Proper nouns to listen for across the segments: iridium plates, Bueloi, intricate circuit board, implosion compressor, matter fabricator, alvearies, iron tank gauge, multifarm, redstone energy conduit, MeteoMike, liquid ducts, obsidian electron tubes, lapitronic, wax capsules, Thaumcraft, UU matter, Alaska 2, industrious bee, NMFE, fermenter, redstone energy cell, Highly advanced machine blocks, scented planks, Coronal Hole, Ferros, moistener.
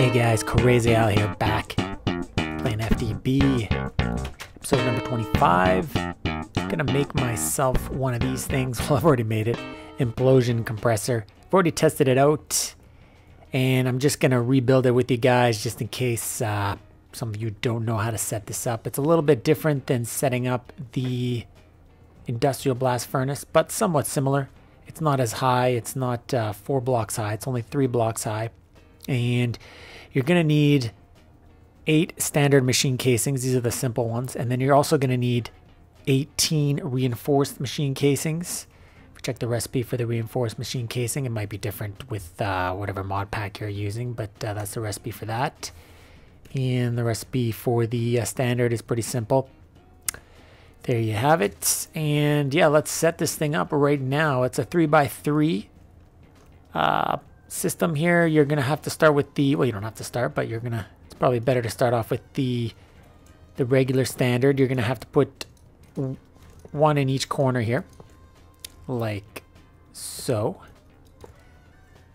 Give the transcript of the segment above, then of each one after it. Hey guys, CrazyAL here, back playing FDB, episode number 25. I'm gonna make myself one of these things. Well, I've already made it, implosion compressor. I've already tested it out, and I'm just gonna rebuild it with you guys just in case some of you don't know how to set this up. It's a little bit different than setting up the industrial blast furnace, but somewhat similar. It's not as high. It's not 4 blocks high. It's only 3 blocks high. And you're going to need 8 standard machine casings. These are the simple ones. And then you're also going to need 18 reinforced machine casings. Check the recipe for the reinforced machine casing. It might be different with whatever mod pack you're using, but that's the recipe for that. And the recipe for the standard is pretty simple. There you have it. And yeah, let's set this thing up right now. It's a 3x3 system here. You're gonna have to start with the, well, you don't have to start, but you're gonna, it's probably better to start off with the regular standard. You're gonna have to put one in each corner here, like so,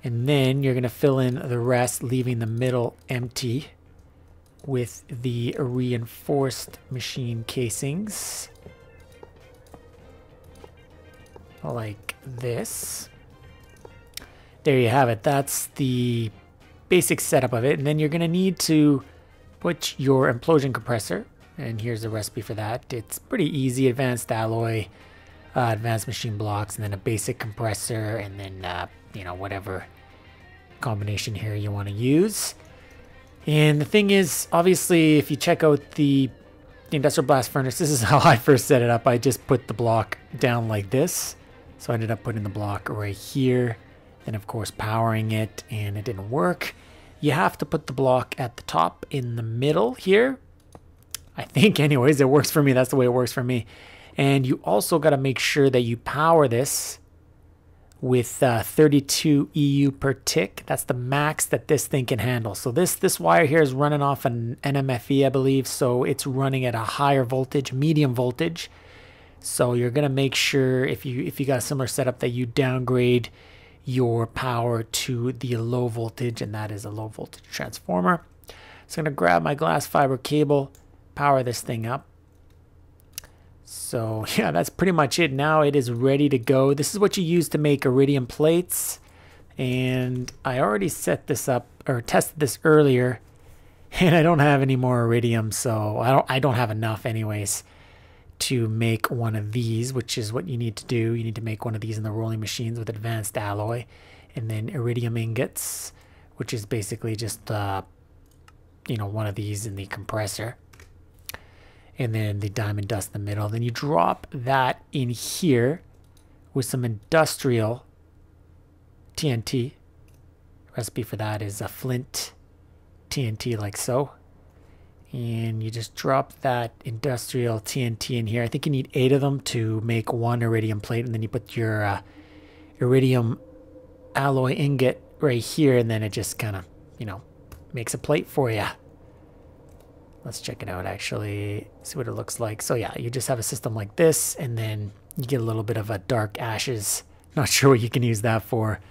and then you're gonna fill in the rest, leaving the middle empty, with the reinforced machine casings, like this. There you have it. That's the basic setup of it. And then you're going to need to put your implosion compressor. And here's the recipe for that. It's pretty easy. Advanced alloy, advanced machine blocks, and then a basic compressor, and then you know, whatever combination here you want to use. And the thing is, obviously, if you check out the industrial blast furnace, this is how I first set it up. I just put the block down like this. So I ended up putting the block right here. And of course powering it, and it didn't work. You have to put the block at the top in the middle here, I think. Anyways, it works for me. That's the way it works for me. And you also got to make sure that you power this with 32 EU per tick. That's the max that this thing can handle. So this wire here is running off an NMFE, I believe, so it's running at a higher voltage, medium voltage. So you're gonna make sure, if you got a similar setup, that you downgrade your power to the low voltage, and that is a low voltage transformer. So I'm gonna grab my glass fiber cable, power this thing up. So yeah, that's pretty much it. Now it is ready to go. This is what you use to make iridium plates, and I already set this up, or tested this earlier, and I don't have any more iridium, so I don't have enough anyways to make one of these, which is what you need to do. You need to make one of these in the rolling machines with advanced alloy, and then iridium ingots, which is basically just you know, one of these in the compressor, and then the diamond dust in the middle. Then you drop that in here with some industrial TNT. Recipe for that is a flint TNT, like so. And you just drop that industrial TNT in here. I think you need 8 of them to make one iridium plate. And then you put your iridium alloy ingot right here. And then it just kind of, you know, makes a plate for you. Let's check it out, actually. See what it looks like. So yeah, you just have a system like this. And then you get a little bit of a dark ashes. Not sure what you can use that for.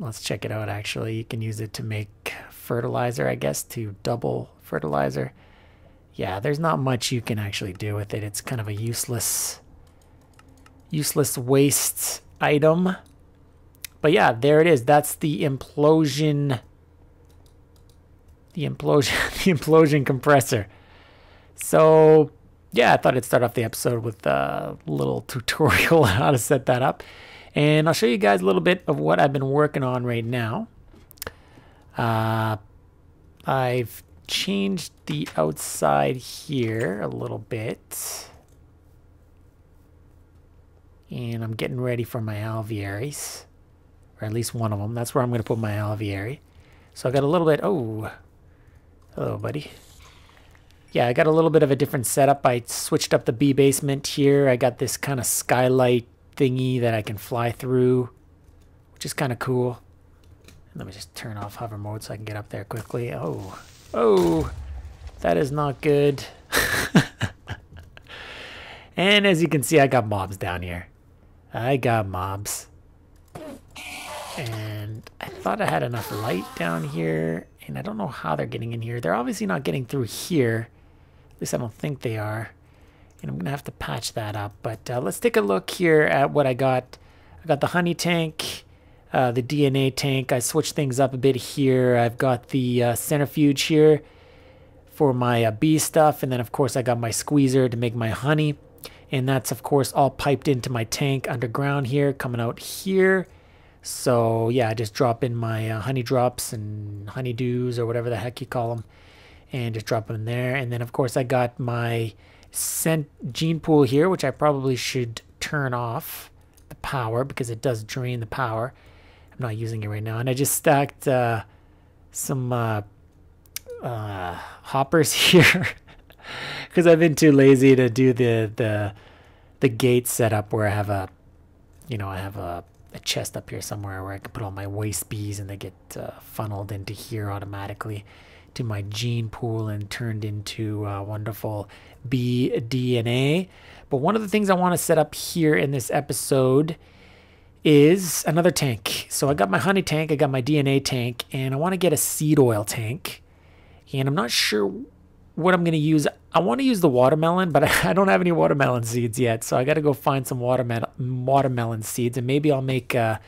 Let's check it out, actually. You can use it to make fertilizer, I guess, to double fertilizer. Yeah, there's not much you can actually do with it. It's kind of a useless waste item. But yeah, there it is. That's the implosion the implosion compressor. So yeah, I thought I'd start off the episode with a little tutorial on how to set that up. And I'll show you guys a little bit of what I've been working on right now. I've changed the outside here a little bit. And I'm getting ready for my alvearies. Or at least one of them. That's where I'm going to put my alveary. So I got a little bit... Oh, hello, buddy. Yeah, I got a little bit of a different setup. I switched up the bee basement here. I got this kind of skylight thingy that I can fly through, which is kind of cool. Let me just turn off hover mode so I can get up there quickly. Oh, that is not good. And as you can see, I got mobs down here. I got mobs, and I thought I had enough light down here, and I don't know how they're getting in here. They're obviously not getting through here. At least I don't think they are. And I'm going to have to patch that up. But let's take a look here at what I got. I got the honey tank, the DNA tank. I switched things up a bit here. I've got the centrifuge here for my bee stuff. And then, of course, I got my squeezer to make my honey. And that's, of course, all piped into my tank underground here, coming out here. So, yeah, I just drop in my honey drops and honeydews or whatever the heck you call them. And just drop them in there. And then, of course, I got my gene pool here, which I probably should turn off the power because it does drain the power. I'm not using it right now. And I just stacked some hoppers here because I've been too lazy to do the gate setup where I have a, you know, I have a chest up here somewhere where I can put all my waste bees and they get funneled into here automatically to my gene pool and turned into wonderful bee DNA. But one of the things I want to set up here in this episode is another tank. So I got my honey tank, I got my DNA tank, and I want to get a seed oil tank. And I'm not sure what I'm going to use. I want to use the watermelon, but I don't have any watermelon seeds yet. So I got to go find some watermelon seeds, and maybe I'll make a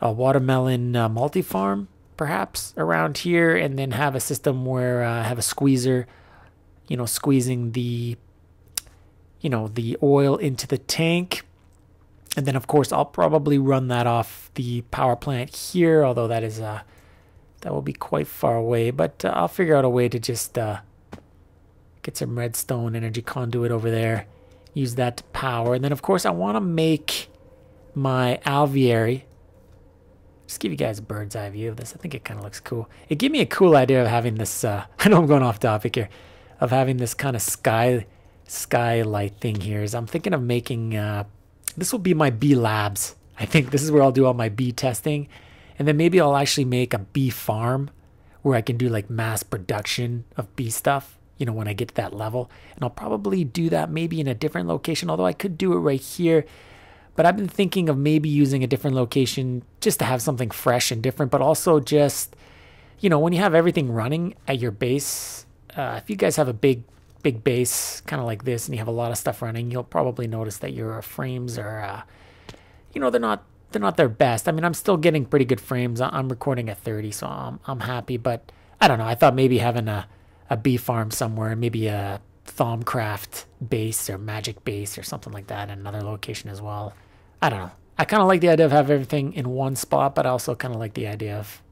watermelon multifarm perhaps around here, and then have a system where I have a squeezer, you know, squeezing the, you know, the oil into the tank. And then, of course, I'll probably run that off the power plant here, although that is that will be quite far away. But I'll figure out a way to just get some redstone energy conduit over there, use that to power. And then, of course, I want to make my alveary. Just give you guys a bird's eye view of this. I think it kind of looks cool. It gave me a cool idea of having this, I know I'm going off topic here, of having this kind of skylight thing here. Is I'm thinking of making, this will be my bee labs. I think this is where I'll do all my bee testing. And then maybe I'll actually make a bee farm where I can do like mass production of bee stuff, you know, when I get to that level. And I'll probably do that maybe in a different location, although I could do it right here. But I've been thinking of maybe using a different location just to have something fresh and different, but also just, you know, when you have everything running at your base, if you guys have a big base kind of like this and you have a lot of stuff running, you'll probably notice that your frames are, you know, they're not their best. I mean, I'm still getting pretty good frames. I'm recording at 30, so I'm happy, but I don't know. I thought maybe having a bee farm somewhere, maybe a Thaumcraft base or magic base or something like that in another location as well. I don't know. I kind of like the idea of having everything in one spot, but I also kind of like the idea of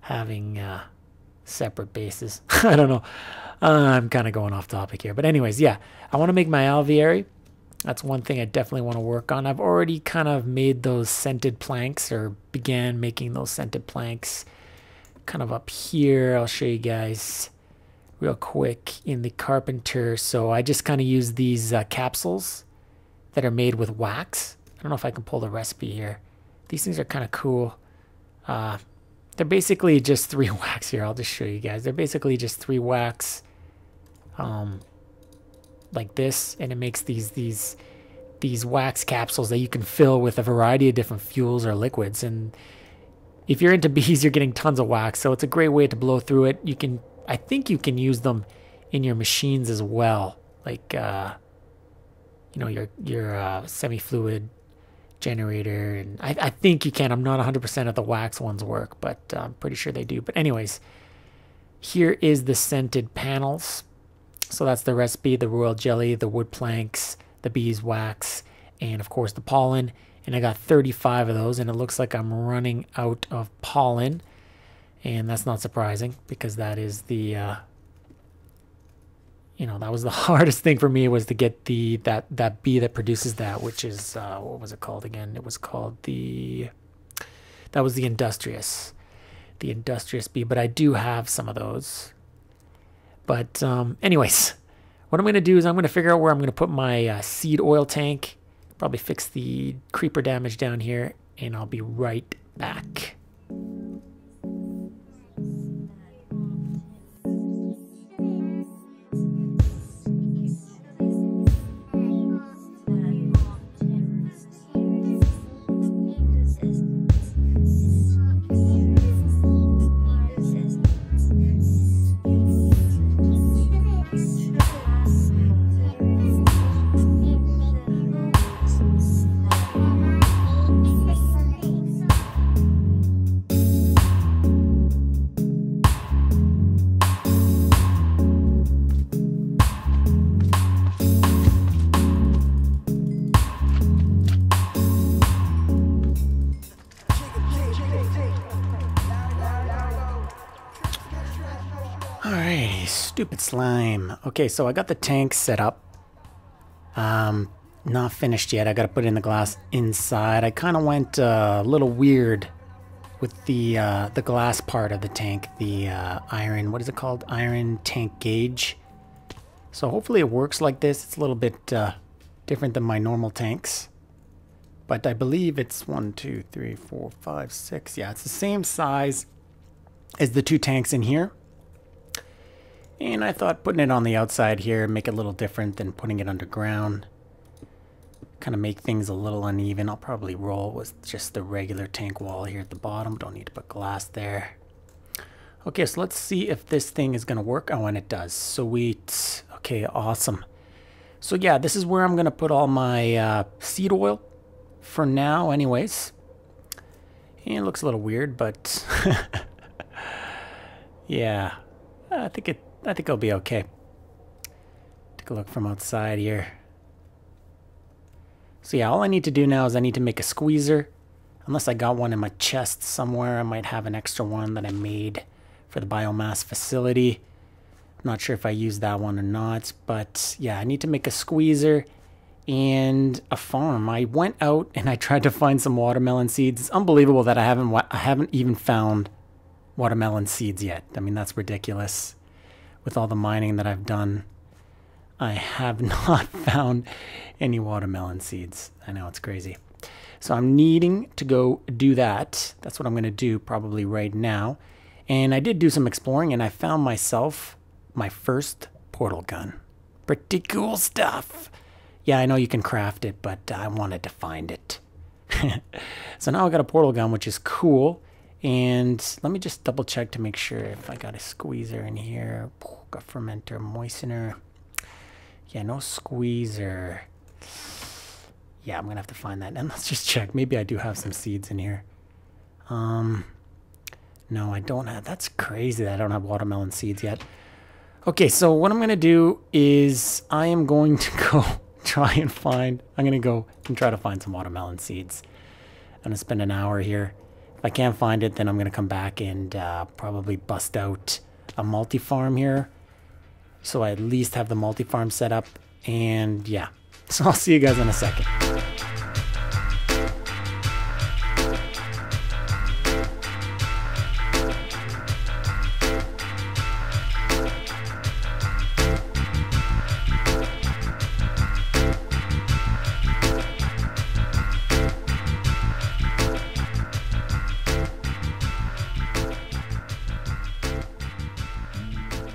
having separate bases. I don't know. I'm kind of going off topic here. But anyways, yeah, I want to make my alveary. That's one thing I definitely want to work on. I've already kind of made those scented planks, or began making those scented planks kind of up here. I'll show you guys real quick in the carpenter. So I just kind of use these capsules that are made with wax. I don't know if I can pull the recipe here. These things are kind of cool. They're basically just 3 wax here. I'll just show you guys. They're basically just 3 wax like this, and it makes these wax capsules that you can fill with a variety of different fuels or liquids. And if you're into bees, you're getting tons of wax, so it's a great way to blow through it. You can, I think you can use them in your machines as well, like you know, your semi-fluid generator, and I think you can. I'm not 100% of the wax ones work, but I'm pretty sure they do. But anyways, here is the scented panels. So that's the recipe, the royal jelly, the wood planks, the beeswax, and of course the pollen. And I got 35 of those, and it looks like I'm running out of pollen. And that's not surprising, because that is the you know, that was the hardest thing for me, was to get the that bee that produces that, which is what was it called again? It was called the, that was the industrious bee. But I do have some of those. But anyways, what I'm gonna do is I'm gonna figure out where I'm gonna put my seed oil tank. Probably fix the creeper damage down here, and I'll be right back. Alrighty, stupid slime. Okay, so I got the tank set up. Not finished yet. I gotta put in the glass inside. I kind of went a little weird with the glass part of the tank, the iron, what is it called? Iron tank gauge. So hopefully it works like this. It's a little bit different than my normal tanks. But I believe it's 1, 2, 3, 4, 5, 6. Yeah, it's the same size as the two tanks in here. And I thought putting it on the outside here make it a little different than putting it underground. Kind of make things a little uneven. I'll probably roll with just the regular tank wall here at the bottom. Don't need to put glass there. Okay, so let's see if this thing is going to work. Oh, and it does. Sweet. Okay, awesome. So yeah, this is where I'm going to put all my seed oil for now anyways. And it looks a little weird, but yeah, I think it'll be okay. Take a look from outside here. So yeah, all I need to do now is I need to make a squeezer. Unless I got one in my chest somewhere, I might have an extra one that I made for the biomass facility. I'm not sure if I used that one or not, but yeah, I need to make a squeezer and a farm. I went out and I tried to find some watermelon seeds. It's unbelievable that I haven't even found watermelon seeds yet. I mean, that's ridiculous. With all the mining that I've done, I have not found any watermelon seeds. I know, it's crazy. So I'm needing to go do that. That's what I'm going to do probably right now. And I did do some exploring and I found myself my first portal gun. Pretty cool stuff. Yeah, I know you can craft it, but I wanted to find it. So now I got a portal gun, which is cool. And let me just double check to make sure if I got a squeezer in here. Got fermenter, moistener. Yeah, no squeezer. Yeah, I'm gonna have to find that. And let's just check. Maybe I do have some seeds in here. No, I don't have. That's crazy that I don't have watermelon seeds yet. Okay, so what I'm gonna do is I am going to go try and find. I'm gonna go and try to find some watermelon seeds. I'm gonna spend an hour here. If I can't find it, then I'm gonna come back and probably bust out a multifarm here. So I at least have the multifarm set up, and yeah. So I'll see you guys in a second.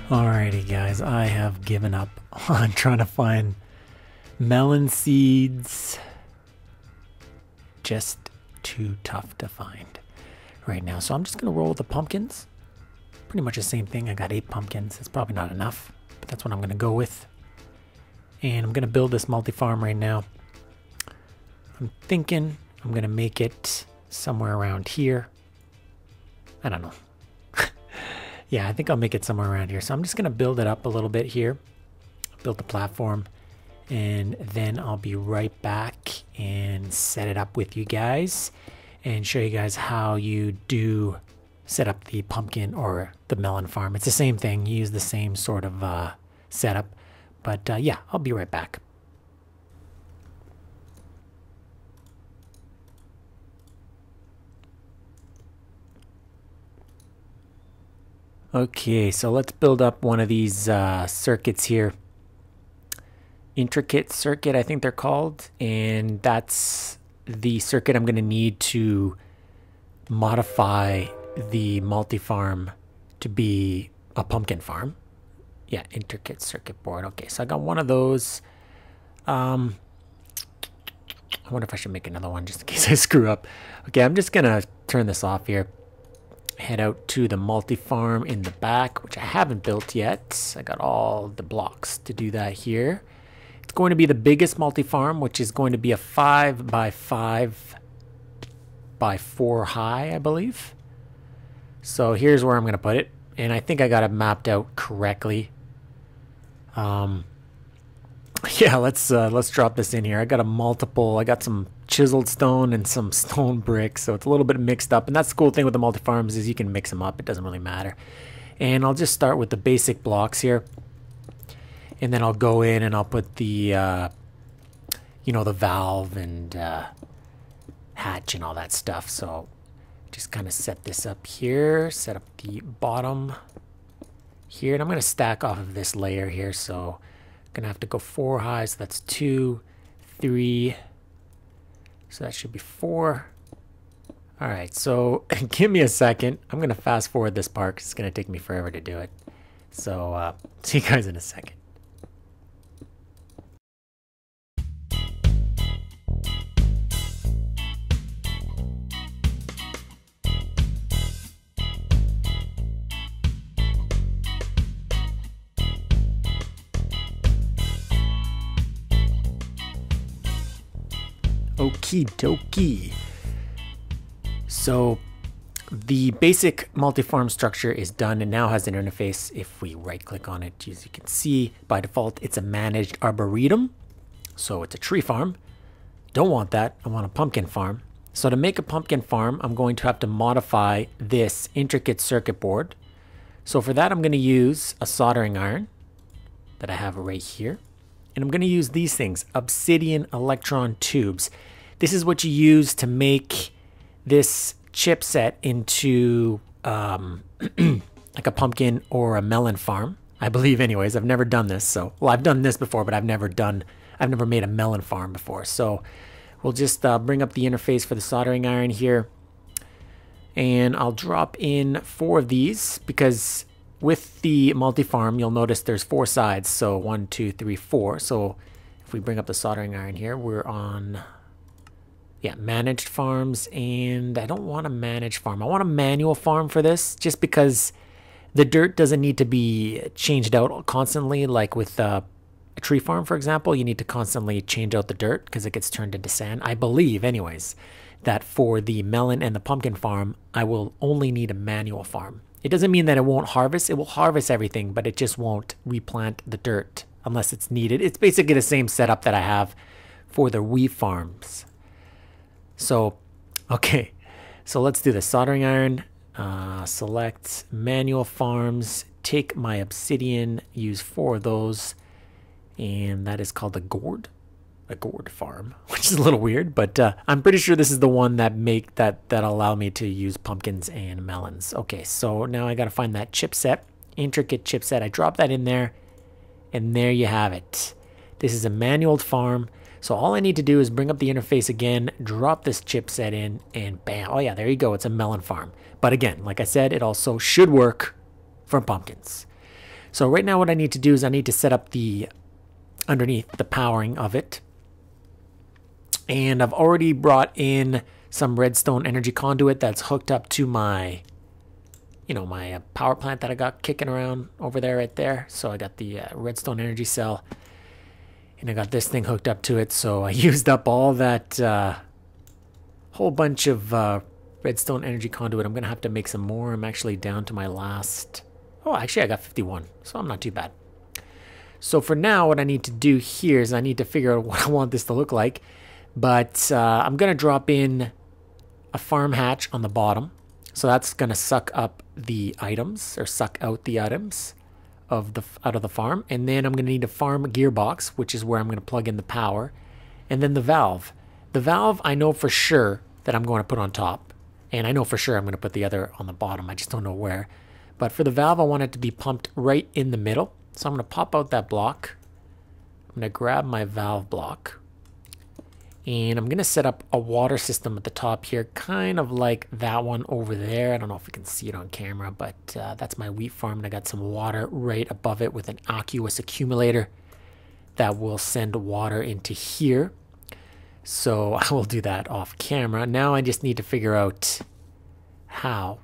Alrighty guys, I have given up on trying to find melon seeds. Just too tough to find right now. So I'm just going to roll with the pumpkins. Pretty much the same thing. I got 8 pumpkins. It's probably not enough, but that's what I'm going to go with. And I'm going to build this multi-farm right now. I'm thinking I'm going to make it somewhere around here. I don't know. Yeah, I think I'll make it somewhere around here. So I'm just going to build it up a little bit here. Build the platform. And then I'll be right back and set it up with you guys. And show you guys how you do set up the pumpkin or the melon farm. It's the same thing. You use the same sort of setup. But yeah, I'll be right back. Okay, so let's build up one of these circuits here. Intricate circuit, I think they're called. And that's the circuit I'm going to need to modify the multi-farm to be a pumpkin farm. Yeah, intricate circuit board. Okay, so I got one of those. I wonder if I should make another one just in case I screw up. Okay, I'm just going to turn this off here. Head out to the multi-farm in the back, which I haven't built yet. I got all the blocks to do that here. It's going to be the biggest multi-farm, which is going to be a 5 by 5 by 4 high, I believe. So here's where I'm going to put it. And I think I got it mapped out correctly. Yeah, let's drop this in here. I got some chiseled stone and some stone bricks, so it's a little bit mixed up. And that's the cool thing with the multi-farms is you can mix them up. It doesn't really matter. And I'll just start with the basic blocks here, and then I'll go in and I'll put the you know, the valve and hatch and all that stuff. So just kind of set this up here, set up the bottom here, and I'm going to stack off of this layer here. So I'm going to have to go 4 high, so that's 2, 3, so that should be 4. All right, so give me a second. I'm going to fast forward this part because it's going to take me forever to do it. So see you guys in a second. Okie dokie. So the basic multifarm structure is done and now has an interface. If we right click on it, as you can see, by default, it's a managed arboretum. So it's a tree farm. Don't want that. I want a pumpkin farm. So to make a pumpkin farm, I'm going to have to modify this intricate circuit board. So for that, I'm going to use a soldering iron that I have right here. And I'm going to use these things, obsidian electron tubes. This is what you use to make this chipset into like a pumpkin or a melon farm, I believe. Anyways, I've never done this. So, well, I've done this before, but I've never made a melon farm before. So we'll just bring up the interface for the soldering iron here. And I'll drop in 4 of these because with the multifarm, you'll notice there's 4 sides. So 1, 2, 3, 4. So if we bring up the soldering iron here, we're on, yeah, managed farms. And I don't want a managed farm. I want a manual farm for this just because the dirt doesn't need to be changed out constantly. Like with a tree farm, for example, you need to constantly change out the dirt because it gets turned into sand. I believe, anyways, that for the melon and the pumpkin farm, I will only need a manual farm. It doesn't mean that it won't harvest. It will harvest everything, but it just won't replant the dirt unless it's needed. It's basically the same setup that I have for the wheat farms. So, okay, so let's do the soldering iron. Select manual farms, take my obsidian, use 4 of those, and that is called a gourd farm, which is a little weird, but I'm pretty sure this is the one that allow me to use pumpkins and melons. Okay, so now I gotta find that chipset, intricate chipset. I drop that in there, and there you have it. This is a manual farm. So all I need to do is bring up the interface again, drop this chipset in, and bam. Oh yeah, there you go, it's a melon farm. But again, like I said, it also should work for pumpkins. So right now what I need to do is I need to set up the underneath the powering of it. And I've already brought in some redstone energy conduit that's hooked up to my, you know, my power plant that I got kicking around over there, right there. So I got the redstone energy cell, and I got this thing hooked up to it. So I used up all that whole bunch of redstone energy conduit. I'm gonna have to make some more. I'm actually down to my last. Oh, actually I got 51, so I'm not too bad. So for now, what I need to do here is I need to figure out what I want this to look like. But I'm going to drop in a farm hatch on the bottom. So that's going to suck up the items, or suck out the items out of the farm. And then I'm going to need a farm gearbox, which is where I'm going to plug in the power. And then the valve. The valve I know for sure that I'm going to put on top. And I know for sure I'm going to put the other on the bottom. I just don't know where. But for the valve, I want it to be pumped right in the middle. So I'm going to pop out that block. I'm going to grab my valve block. And I'm going to set up a water system at the top here, kind of like that one over there. I don't know if you can see it on camera, but that's my wheat farm. And I got some water right above it with an aqueous accumulator that will send water into here. So I will do that off camera. Now I just need to figure out how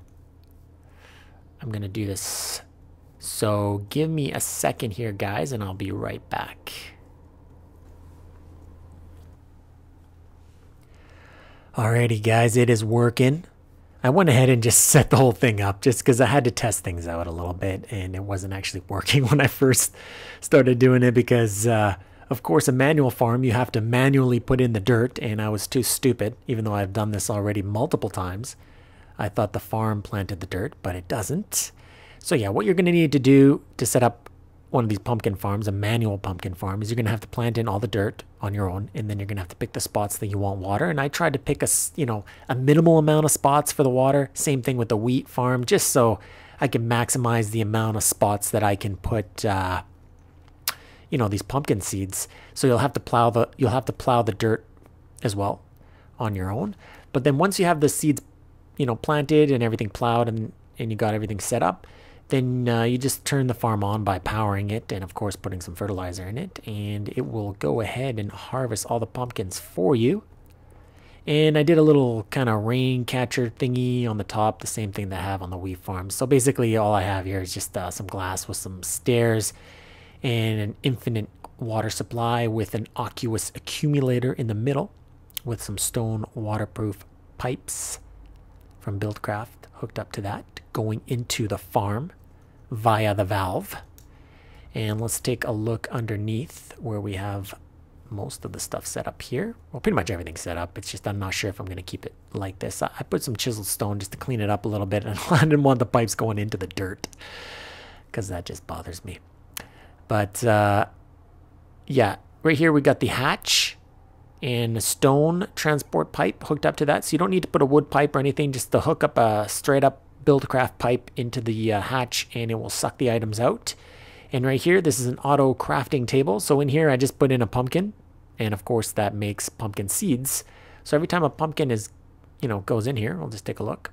I'm going to do this. So give me a second here, guys, and I'll be right back. Alrighty guys, it is working. I went ahead and just set the whole thing up just because I had to test things out a little bit, and it wasn't actually working when I first started doing it because of course a manual farm, you have to manually put in the dirt, and I was too stupid. Even though I've done this already multiple times, I thought the farm planted the dirt, but it doesn't. So yeah, what you're going to need to do to set up one of these pumpkin farms, a manual pumpkin farm, is you're going to have to plant in all the dirt on your own, and then you're going to have to pick the spots that you want water. And I tried to pick a, you know, a minimal amount of spots for the water. Same thing with the wheat farm, just so I can maximize the amount of spots that I can put, you know, these pumpkin seeds. So you'll have to plow the dirt as well on your own. But then once you have the seeds, you know, planted and everything plowed and you got everything set up, then you just turn the farm on by powering it and of course putting some fertilizer in it, and it will go ahead and harvest all the pumpkins for you. And I did a little kind of rain catcher thingy on the top, the same thing that I have on the wheat farm. So basically all I have here is just some glass with some stairs and an infinite water supply with an aqueous accumulator in the middle with some stone waterproof pipes from Buildcraft hooked up to that, going into the farm via the valve. And let's take a look underneath where we have most of the stuff set up here. Well, pretty much everything's set up. It's just I'm not sure if I'm going to keep it like this. I put some chiseled stone just to clean it up a little bit, and I didn't want the pipes going into the dirt because that just bothers me. But yeah, right here we got the hatch and a stone transport pipe hooked up to that. So you don't need to put a wood pipe or anything, just to hook up a straight up Buildcraft pipe into the hatch, and it will suck the items out. And right here, this is an auto crafting table. So in here, I just put in a pumpkin, and of course that makes pumpkin seeds. So every time a pumpkin is, you know, goes in here, I'll just take a look.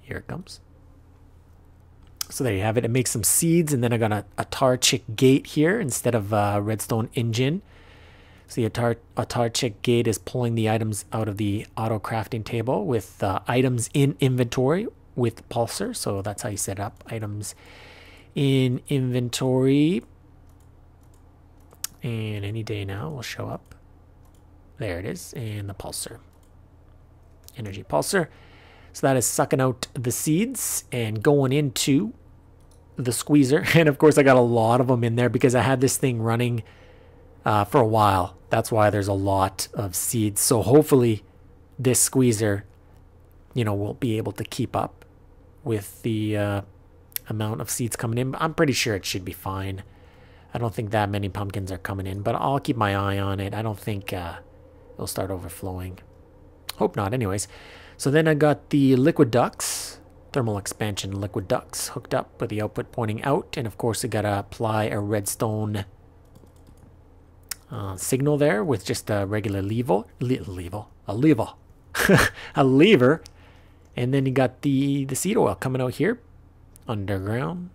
Here it comes. So there you have it. It makes some seeds, and then I got a tar chick gate here instead of a redstone engine. So the tar chick gate is pulling the items out of the auto crafting table with items in inventory with pulser. So that's how you set up items in inventory. And any day now will show up. There it is, and the pulser, energy pulser. So that is sucking out the seeds and going into the squeezer. And of course I got a lot of them in there because I had this thing running for a while. That's why there's a lot of seeds. So hopefully this squeezer, you know, will be able to keep up with the amount of seeds coming in. I'm pretty sure it should be fine. I don't think that many pumpkins are coming in, but I'll keep my eye on it. I don't think it'll start overflowing. Hope not anyways. So then I got the liquid ducts, thermal expansion liquid ducts, hooked up with the output pointing out. And of course I gotta apply a redstone signal there with just a regular lever. And then you got the seed oil coming out here, underground,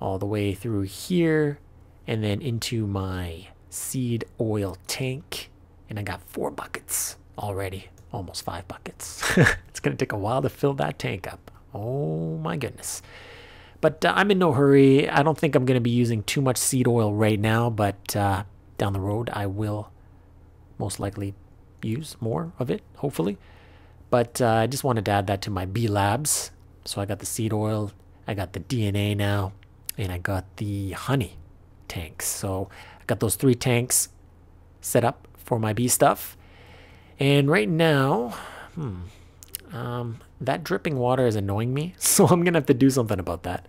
all the way through here, and then into my seed oil tank. And I got 4 buckets already. Almost 5 buckets. It's going to take a while to fill that tank up. Oh my goodness. But I'm in no hurry. I don't think I'm going to be using too much seed oil right now, but down the road I will most likely use more of it, hopefully. But I just wanted to add that to my bee labs. So I got the seed oil, I got the DNA now, and I got the honey tanks. So I got those 3 tanks set up for my bee stuff. And right now, that dripping water is annoying me, so I'm going to have to do something about that.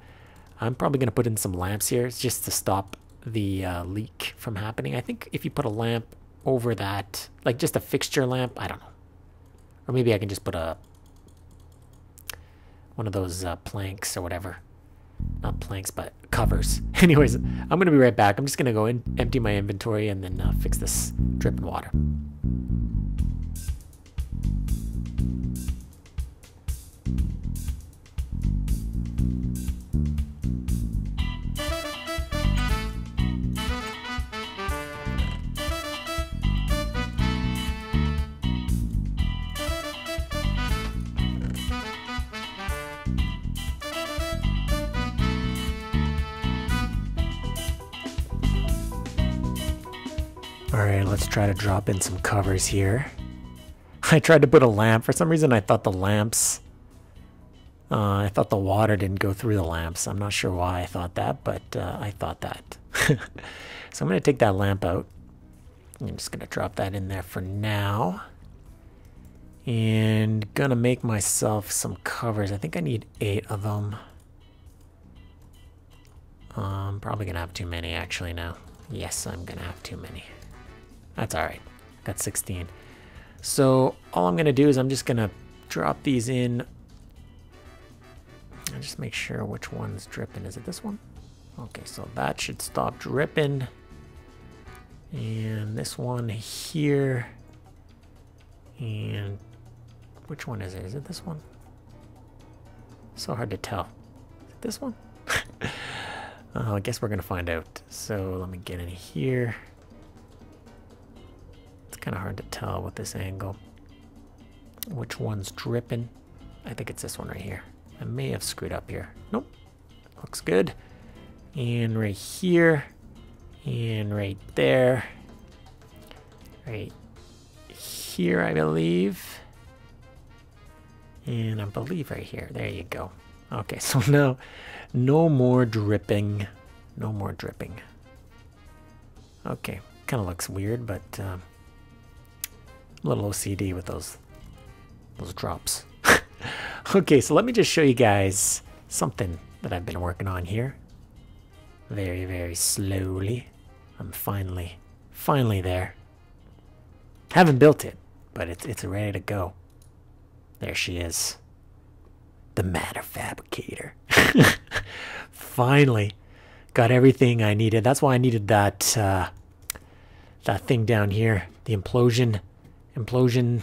I'm probably going to put in some lamps here just to stop the leak from happening. I think if you put a lamp over that, like just a fixture lamp, I don't know. Or maybe I can just put one of those planks or whatever. Not planks, but covers. Anyways, I'm going to be right back. I'm just going to go in, empty my inventory, and then fix this dripping water. Alright, let's try to drop in some covers here. I tried to put a lamp. For some reason I thought the lamps... I thought the water didn't go through the lamps. I'm not sure why I thought that, but I thought that. So I'm going to take that lamp out. I'm just going to drop that in there for now. And gonna make myself some covers. I think I need 8 of them. I'm probably gonna have too many actually now. Yes, I'm gonna have too many. That's alright. Got 16. So all I'm gonna do is I'm just gonna drop these in. I'll just make sure which one's dripping. Is it this one? Okay, so that should stop dripping. And this one here. And which one is it? Is it this one? So hard to tell. Is it this one? I guess we're gonna find out. So let me get in here. It's kind of hard to tell with this angle which one's dripping. I think it's this one right here. I may have screwed up here. Nope, looks good. And right here, and right there, right here, I believe. And I believe right here, there you go. Okay, so now, no more dripping, no more dripping. Okay, kind of looks weird, but a little OCD with those drops. Okay, so let me just show you guys something that I've been working on here. Very, very slowly. I'm finally there. Haven't built it, but it's ready to go. There she is. The matter fabricator. Finally got everything I needed. That's why I needed that that thing down here, the implosion thing.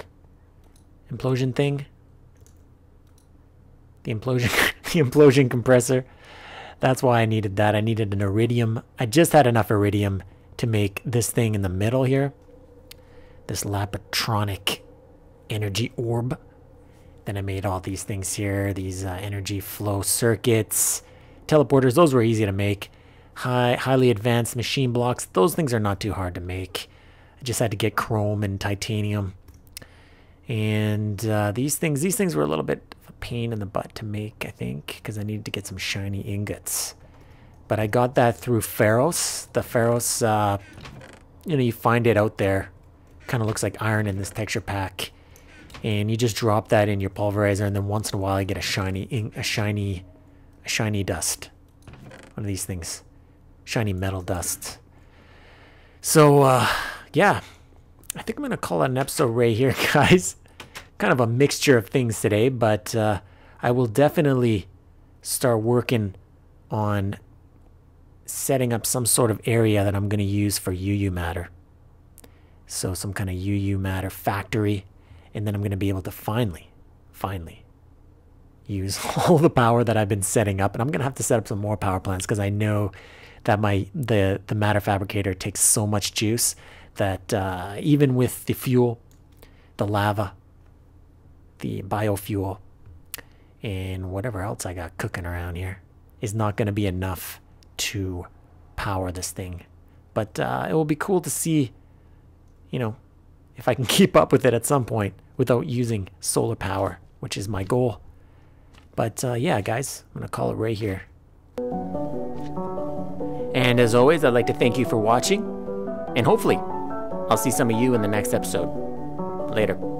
The implosion the implosion compressor. That's why I needed that. I needed an iridium. I just had enough iridium to make this thing in the middle here. This lapitronic energy orb. Then I made all these things here. These energy flow circuits. Teleporters. Those were easy to make. Highly advanced machine blocks. Those things are not too hard to make. I just had to get chrome and titanium. And these things were a little bit of a pain in the butt to make, I think, because I needed to get some shiny ingots. But I got that through Ferros. The Ferros, you know, you find it out there. Kind of looks like iron in this texture pack. And you just drop that in your pulverizer, and then once in a while you get a shiny dust. One of these things. Shiny metal dust. So, yeah. I think I'm going to call it an episode right here, guys. Kind of a mixture of things today, but I will definitely start working on setting up some sort of area that I'm going to use for UU matter. So some kind of UU matter factory. And then I'm going to be able to finally use all the power that I've been setting up. And I'm going to have to set up some more power plants because I know that the matter fabricator takes so much juice that even with the fuel, the lava, the biofuel, and whatever else I got cooking around here is not going to be enough to power this thing. But it will be cool to see, you know, if I can keep up with it at some point without using solar power, which is my goal. But yeah, guys, I'm going to call it right here. And as always, I'd like to thank you for watching. And hopefully, I'll see some of you in the next episode. Later.